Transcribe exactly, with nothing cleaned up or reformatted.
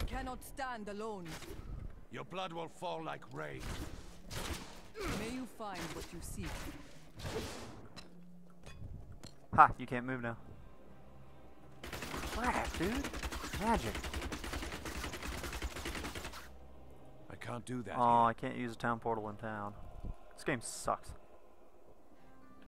I cannot stand alone. Your blood will fall like rain. May you find what you seek. Ha, you can't move now. Crap, dude. Magic. I can't do that. Oh, here. I can't use a town portal in town. This game sucks.